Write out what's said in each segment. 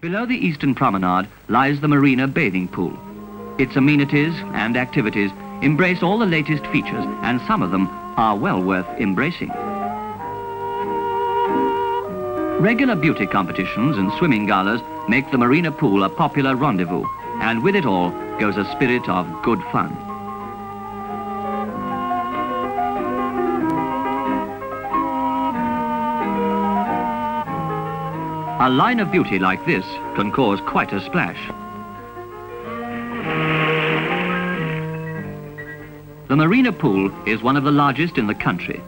Below the eastern promenade lies the Marina bathing pool. Its amenities and activities embrace all the latest features, and some of them are well worth embracing. Regular beauty competitions and swimming galas make the Marina pool a popular rendezvous, and with it all goes a spirit of good fun. A line of beauty like this can cause quite a splash. The Marina pool is one of the largest in the country.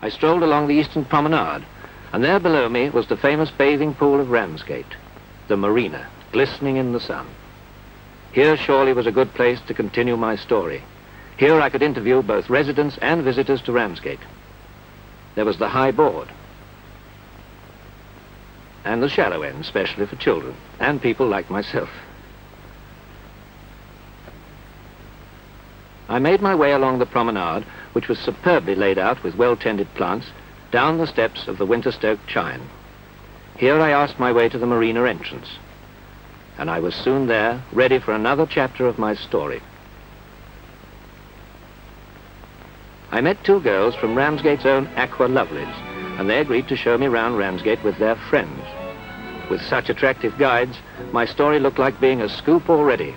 I strolled along the eastern promenade, and there below me was the famous bathing pool of Ramsgate, the Marina, glistening in the sun. Here surely was a good place to continue my story. Here I could interview both residents and visitors to Ramsgate. There was the high board, and the shallow end, especially for children and people like myself. I made my way along the promenade, which was superbly laid out with well-tended plants, down the steps of the Winterstoke Chine. Here I asked my way to the Marina entrance, and I was soon there, ready for another chapter of my story. I met two girls from Ramsgate's own Aqua Lovelies, and they agreed to show me round Ramsgate with their friends. With such attractive guides, my story looked like being a scoop already.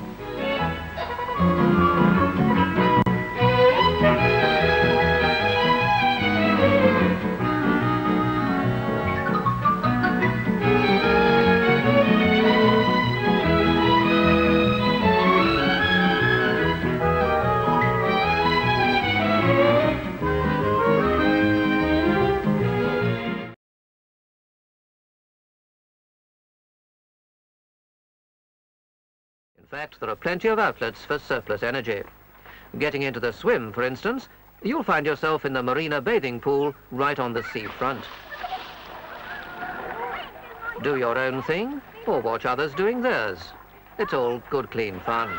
In fact, there are plenty of outlets for surplus energy. Getting into the swim, for instance, you'll find yourself in the Marina bathing pool right on the seafront. Do your own thing or watch others doing theirs. It's all good, clean fun.